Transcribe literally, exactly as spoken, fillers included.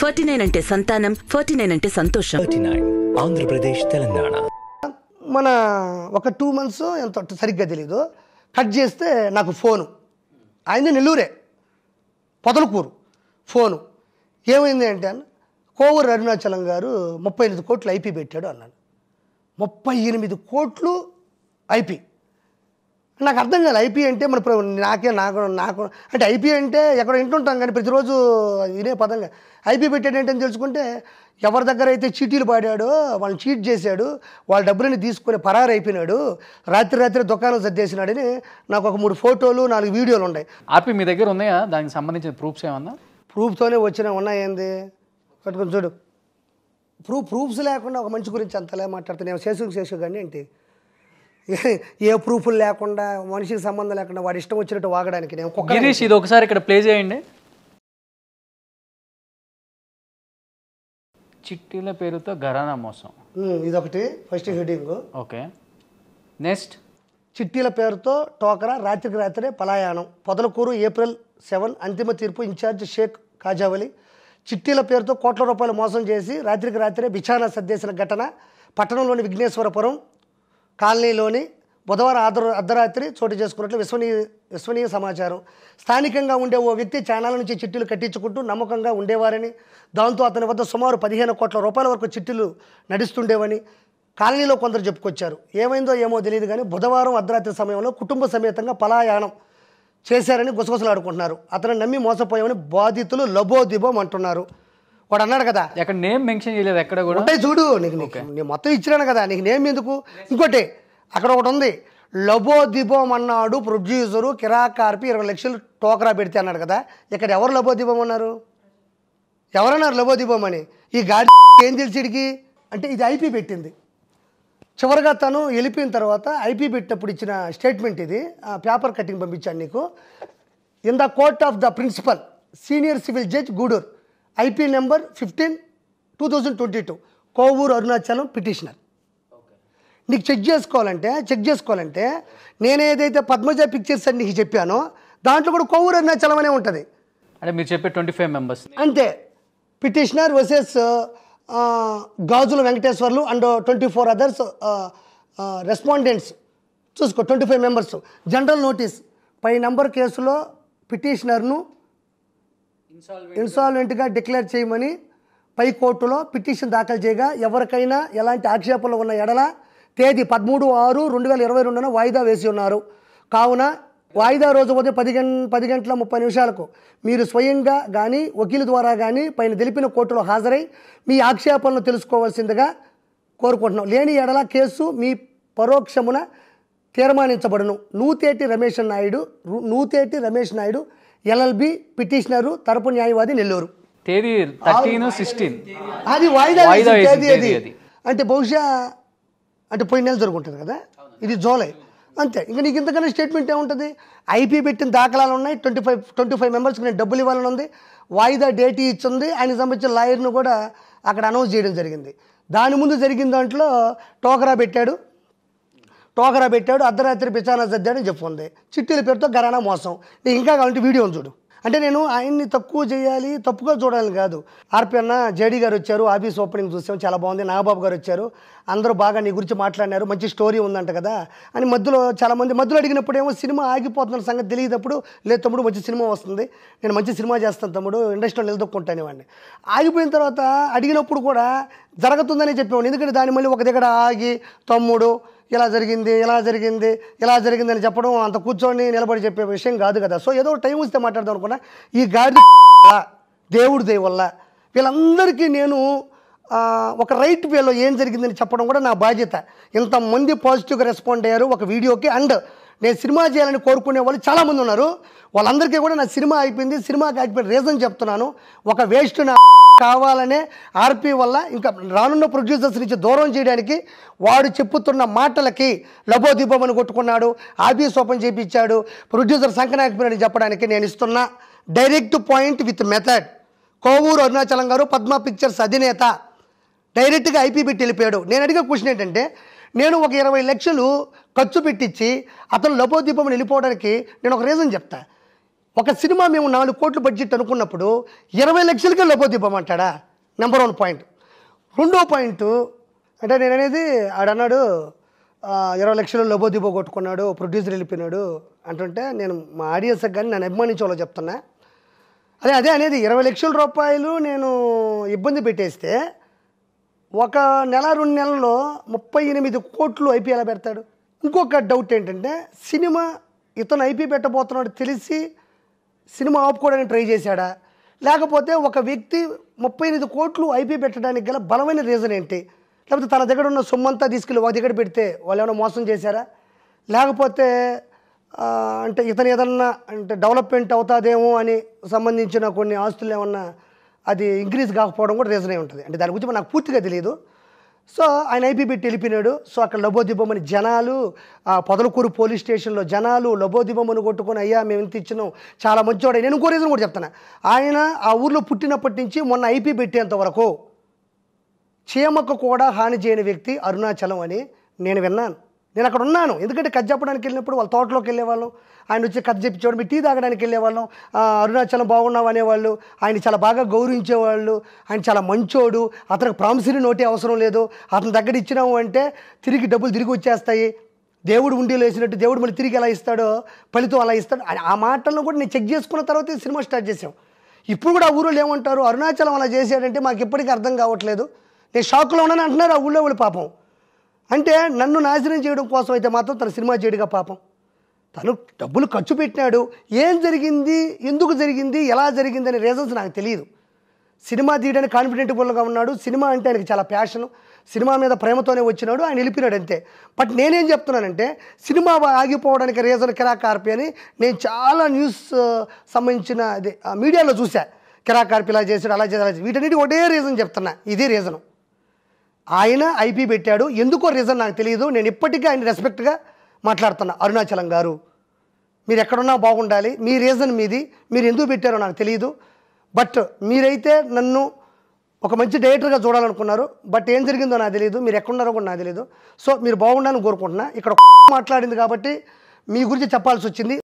forty-nine ante Santanam, forty-nine ante Santosham. forty-nine, Andhra Pradesh, Telangana. Mana oka two months ento sarigga teliyadu. Cut chesthe naaku phone. Ayinde Nellore. Padalukuru phone. Yemindi ante anna Kovur Arunachalam garu thirty-eight కోట్లు IP పెట్టాడు అన్నాడు. thirty-eight కోట్లు IP. నాకు అర్థం కాదు IP అంటే మన నాకే నాకు నాకు అంటే ఐపీ అంటే ఎక్కడ ఇంటుంటాం కానీ ప్రతిరోజు ఇదే పదంగా ఐపీ పెట్టేటంటే తెలుసుకుంటే ఎవరి దగ్గర అయితే చీటీలు పాడాడో వాళ్ళు చీట్ చేశాడు వాళ్ళ డబ్బులని తీసుకుని పరారు అయిపోయినాడు రాత్రి రాత్రి దుకాణం సర్దేసినాడని నాకు ఒక మూడు ఫోటోలు నాలుగు వీడియోలు ఉన్నాయి. ఆర్పీ మీ దగ్గర ఉన్నాయా దానికి సంబంధించిన ప్రూఫ్స్ ఏమన్నా? ప్రూఫ్తోనే వచ్చినా ఉన్నాయేంది కట్టుకుని చూడు ప్రూఫ్ ప్రూఫ్స్ లేకుండా ఒక మంచి గురించి అంతలా మాట్లాడుతున్నాను శేషు శేషు కానీ ఏంటి ఏ ప్రూఫ్లు లేకుండా మనిషికి సంబంధం లేకుండా వాడి ఇష్టం వచ్చినట్టు వాగడానికి నేను ఒక్క గిరీష్ ఇది ఒకసారి ఇక్కడ ప్లే చేయండి. చిట్టీల పేరుతో ఘరానా మోసం ఇదొకటి ఫస్ట్ హెడ్డింగ్. ఓకే నెక్స్ట్ చిట్టీల పేరుతో టోకరా రాత్రికి రాత్రే పలాయానం పొదలకూరు ఏప్రిల్ సెవెన్ అంతిమ తీర్పు ఇన్ఛార్జ్ షేక్ కాజావలి చిట్టీల పేరుతో కోట్ల రూపాయలు మోసం చేసి రాత్రికి రాత్రే బిచానా సర్దేసిన ఘటన పట్టణంలోని విఘ్నేశ్వరపురం కాలనీలోని బుధవారం ఆధ అర్ధరాత్రి చోటు చేసుకున్నట్లు విశ్వనీయ విశ్వనీయ సమాచారం. స్థానికంగా ఉండే ఓ వ్యక్తి ఛానల్ నుంచి చిట్టీలు కట్టించుకుంటూ నమ్మకంగా ఉండేవారని దాంతో అతని వద్ద సుమారు పదిహేను కోట్ల రూపాయల వరకు చిట్టీలు నడుస్తుండేవని కాలనీలో కొందరు చెప్పుకొచ్చారు. ఏమైందో ఏమో తెలియదు కానీ బుధవారం అర్ధరాత్రి సమయంలో కుటుంబ సమేతంగా పలాయానం చేశారని గుసగుసలాడుకుంటున్నారు. అతను నమ్మి మోసపోయామని బాధితులు లబోదిబోం అంటున్నారు. వాడు అన్నాడు కదా ఎక్కడ నేమ్ మెన్షన్ చేయలేదు ఎక్కడ కూడా ఉంటాయి చూడు నీకు నేను మొత్తం ఇచ్చినాను కదా నీకు నేమ్ ఎందుకు. ఇంకోటి అక్కడ ఒకటి ఉంది లబో దీపం అన్నాడు ప్రొడ్యూసరు కిరాకార్పి ఇరవై లక్షలు టోకరా పెడితే అన్నాడు కదా ఇక్కడ ఎవరు లబో దీపం అన్నారు ఎవరన్నారు లబో దీపం అని ఈ గాడి ఏం తెలిసిడికి అంటే ఇది ఐపీ పెట్టింది. చివరిగా తను వెళ్ళిపోయిన తర్వాత ఐపీ పెట్టినప్పుడు ఇచ్చిన స్టేట్మెంట్ ఇది ఆ పేపర్ కటింగ్ పంపించాను నీకు. In the court of the principal senior civil judge Gudur IP number fifteen two thousand twenty two Kovur Arunachalam petitioner. నీకు చెక్ చేసుకోవాలంటే చెక్ చేసుకోవాలంటే నేను ఏదైతే పద్మజ పిక్చర్స్ అని నీకు చెప్పానో దాంట్లో కూడా కోవూరు అరుణాచలం అనే ఉంటుంది. అంటే మీరు చెప్పే ట్వంటీ ఫైవ్ మెంబర్స్ అంతే. Petitioner versus Gajula Venkateswarlu and twenty four others respondents చూసుకో twenty five members. General notice పై నంబర్ కేసులో పిటిషనర్ను ఇన్సాల్వెంట్గా డిక్లేర్ చేయమని పై కోర్టులో పిటిషన్ దాఖలు చేయగా ఎవరికైనా ఎలాంటి ఆక్షేపణలు ఉన్న ఎడల తేదీ పదమూడు ఆరు రెండు వేల ఇరవై రెండున వాయిదా వేసి ఉన్నారు. కావున వాయిదా రోజు ఉదయం పది గం పది గంటల ముప్పై నిమిషాలకు మీరు స్వయంగా కానీ వకీలు ద్వారా కానీ పైన తెలిపిన కోర్టులో హాజరై మీ ఆక్షేపణలు తెలుసుకోవాల్సిందిగా కోరుకుంటున్నాం. లేని ఎడల కేసు మీ పరోక్షమున తీర్మానించబడును. నూతేటి రమేష్ నాయుడు నూతేటి రమేష్ నాయుడు ఎల్ఎల్బి పిటిషనరు తరపు న్యాయవాది నెల్లూరు. తేదీ అది వాయిదా తేదీ అంటే బహుశా అంటే పోయిన నెల జరుగుంటుంది కదా ఇది జూలై అంతే. ఇంకా నీకు ఇంతకన్నా స్టేట్మెంట్ ఏముంటుంది ఐపీ పెట్టిన దాఖలాలు ఉన్నాయి ట్వంటీ ఫైవ్ ట్వంటీ ఫైవ్ మెంబర్స్కి నేను డబ్బులు ఇవ్వాలని ఉంది వాయిదా డేట్ ఇచ్చింది ఆయనకు సంబంధించిన లాయర్ను కూడా అక్కడ అనౌన్స్ చేయడం జరిగింది. దాని ముందు జరిగిన దాంట్లో టోకరా పెట్టాడు టోకరా పెట్టాడు అర్ధరాత్రి బిచానా సర్దాడని చెప్పుకుంది చిట్టీల పేరుతో ఘరానా మోసం. నేను ఇంకా కావాలంటే వీడియోని చూడు అంటే నేను ఆయన్ని తక్కువ చేయాలి తప్పుగా చూడాలని కాదు. ఆర్పీ అన్న జేడీ గారు వచ్చారు ఆఫీస్ ఓపెనింగ్ చూసాం చాలా బాగుంది నాగబాబు గారు వచ్చారు అందరూ బాగా నీ గురించి మాట్లాడినారు మంచి స్టోరీ ఉందంట కదా అని మధ్యలో చాలామంది మధ్యలో అడిగినప్పుడు ఏమో సినిమా ఆగిపోతున్న సంగతి తెలియదప్పుడు లేదు తమ్ముడు మంచి సినిమా వస్తుంది నేను మంచి సినిమా చేస్తాను తమ్ముడు ఇండస్ట్రీలో నిలదొక్కుంటాను వాడిని ఆగిపోయిన తర్వాత అడిగినప్పుడు కూడా జరుగుతుందని చెప్పేవాడిని. ఎందుకంటే దాని మళ్ళీ ఒక దగ్గర ఆగి తమ్ముడు ఇలా జరిగింది ఇలా జరిగింది ఇలా జరిగిందని చెప్పడం అంత కూర్చొని నిలబడి చెప్పే విషయం కాదు కదా. సో ఏదో టైం వస్తే మాట్లాడదాం అనుకున్నా. ఈ గాడి దేవుడి దయ వల్ల వీళ్ళందరికీ నేను ఒక రైట్ వేలో ఏం జరిగిందని చెప్పడం కూడా నా బాధ్యత. ఇంతమంది పాజిటివ్గా రెస్పాండ్ అయ్యారు ఒక వీడియోకి అండ్ నేను సినిమా చేయాలని కోరుకునే వాళ్ళు చాలామంది ఉన్నారు వాళ్ళందరికీ కూడా నా సినిమా అయిపోయింది సినిమాకి ఆగిపోయిన రీజన్ చెప్తున్నాను. ఒక వేస్ట్ నా కావాలనే ఆర్పీ వల్ల ఇంకా రానున్న ప్రొడ్యూసర్స్ నుంచి దూరం చేయడానికి వాడు చెప్పుతున్న మాటలకి లబో దీపమని కొట్టుకున్నాడు ఆఫీస్ ఓపెన్ చేయించాడు ప్రొడ్యూసర్ సంకనాయకుని చెప్పడానికి నేను ఇస్తున్న direct point with method. Kovur Arunachalam గారు పద్మ పిక్చర్స్ అధినేత డైరెక్ట్గా ఐపీ పెట్టి వెళ్ళిపోయాడు. నేను అడిగే క్వశ్చన్ ఏంటంటే నేను ఒక ఇరవై లక్షలు ఖర్చు పెట్టించి అతను లబో దీపమని వెళ్ళిపోవడానికి నేను ఒక రీజన్ చెప్తా. ఒక సినిమా మేము నాలుగు కోట్లు బడ్జెట్ అనుకున్నప్పుడు ఇరవై లక్షలకే లబోదిపమంటాడా నంబర్ వన్ పాయింట్. రెండో పాయింట్ అంటే నేను అనేది ఆడన్నాడు ఇరవై లక్షలు లబోదిపో కొట్టుకున్నాడు ప్రొడ్యూసర్ వెళ్ళిపోయినాడు అంటుంటే నేను మా ఆడియన్స్ కానీ నేను అభిమానించే వాళ్ళు చెప్తున్నా అదే అదే అనేది ఇరవై లక్షల రూపాయలు నేను ఇబ్బంది పెట్టేస్తే ఒక నెల రెండు నెలల్లో ముప్పై ఎనిమిది కోట్లు ఐపీ ఎలా పెడతాడు. ఇంకొక డౌట్ ఏంటంటే సినిమా ఇతను ఐపీ పెట్టబోతున్నాడు తెలిసి సినిమా ఆపుకోవడానికి ట్రై చేశాడా లేకపోతే ఒక వ్యక్తి ముప్పై ఎనిమిది కోట్లు ఐపీ పెట్టడానికి గల బలమైన రీజన్ ఏంటి, లేకపోతే తన దగ్గర ఉన్న సొమ్మంతా తీసుకెళ్ళి ఒక దగ్గర పెడితే వాళ్ళు ఏమైనా మోసం చేశారా, లేకపోతే అంటే ఇతను ఏదన్నా అంటే డెవలప్మెంట్ అవుతుందేమో అని సంబంధించిన కొన్ని ఆస్తులు ఏమన్నా అది ఇంక్రీజ్ కాకపోవడం కూడా రీజన్ అయి ఉంటుంది. అంటే దాని గురించి నాకు పూర్తిగా తెలియదు. సో ఆయన ఐపీబెట్టి వెళ్ళిపోయినాడు. సో అక్కడ లబోదిబొమ్మని జనాలు పొదలకూరు పోలీస్ స్టేషన్లో జనాలు లబోదిబొమ్మను కొట్టుకొని అయ్యా మేము ఇంత ఇచ్చినాం చాలా మంచివాడు. నేను ఇంకో రీజన్ కూడా చెప్తాను, ఆయన ఆ ఊర్లో పుట్టినప్పటి నుంచి మొన్న ఐపీ పెట్టేంత వరకు చీమకు కూడా హాని చేయని వ్యక్తి అరుణాచలం అని నేను విన్నాను. నేను అక్కడ ఉన్నాను, ఎందుకంటే కథ చెప్పడానికి వెళ్ళినప్పుడు వాళ్ళ తోటలోకి వెళ్ళేవాళ్ళం, ఆయన వచ్చి కథ చెప్పించేవాడు, మీ టీ తాగడానికి వెళ్ళేవాళ్ళం, అరుణాచలం బాగున్నావు అనేవాళ్ళు, ఆయన చాలా బాగా గౌరవించేవాళ్ళు, ఆయన చాలా మంచోడు, అతనికి ప్రామిసరీ నోటే అవసరం లేదు, అతని దగ్గర ఇచ్చినాము అంటే తిరిగి డబ్బులు తిరిగి వచ్చేస్తాయి, దేవుడు ఉండేలో వేసినట్టు దేవుడు మళ్ళీ తిరిగి ఎలా ఇస్తాడో ఫలితం అలా ఇస్తాడు. ఆ మాటలను కూడా నేను చెక్ చేసుకున్న తర్వాత సినిమా స్టార్ట్ చేసాం. ఇప్పుడు కూడా ఆ ఊరు ఏమంటారు అరుణాచలం అలా చేశాడంటే మాకు ఎప్పటికీ అర్థం కావట్లేదు, నేను షాక్లో ఉన్నాను అంటున్నారు ఆ ఊళ్ళో వాళ్ళు. పాపం అంటే నన్ను నాశనం చేయడం కోసం అయితే మాత్రం తన సినిమా చేయడుగా, పాపం తను డబ్బులు ఖర్చు పెట్టినాడు. ఏం జరిగింది, ఎందుకు జరిగింది, ఎలా జరిగింది అనే రీజన్స్ నాకు తెలియదు. సినిమా తీయడానికి కాన్ఫిడెంట్బుల్గా ఉన్నాడు, సినిమా అంటే ఆయనకి చాలా ప్యాషను, సినిమా మీద ప్రేమతోనే వచ్చినాడు, ఆయన వెళ్ళిపోయినాడు అంతే. బట్ నేనేం చెప్తున్నానంటే సినిమా ఆగిపోవడానికి రీజన్ కిరాకార్పి అని నేను చాలా న్యూస్ సంబంధించిన అది మీడియాలో చూసా, కిరాకార్పి ఇలా చేశాడు అలా చేశాడు వీటన్నిటి ఒకటే రీజన్ చెప్తున్నా, ఇదే రీజను. ఆయన ఐపీ పెట్టాడు, ఎందుకో రీజన్ నాకు తెలియదు. నేను ఇప్పటికీ ఆయన రెస్పెక్ట్గా మాట్లాడుతున్నా, అరుణాచలం గారు మీరు ఎక్కడున్నా బాగుండాలి, మీ రీజన్ మీది, మీరు ఎందుకు పెట్టారో నాకు తెలియదు, బట్ మీరైతే నన్ను ఒక మంచి డైరెక్టర్గా చూడాలనుకున్నారు, బట్ ఏం జరిగిందో నాకు తెలియదు, మీరు ఎక్కడున్నారో కూడా నాకు తెలియదు, సో మీరు బాగుండాలని కోరుకుంటున్నా. ఇక్కడ మాట్లాడింది కాబట్టి మీ గురించి చెప్పాల్సి వచ్చింది.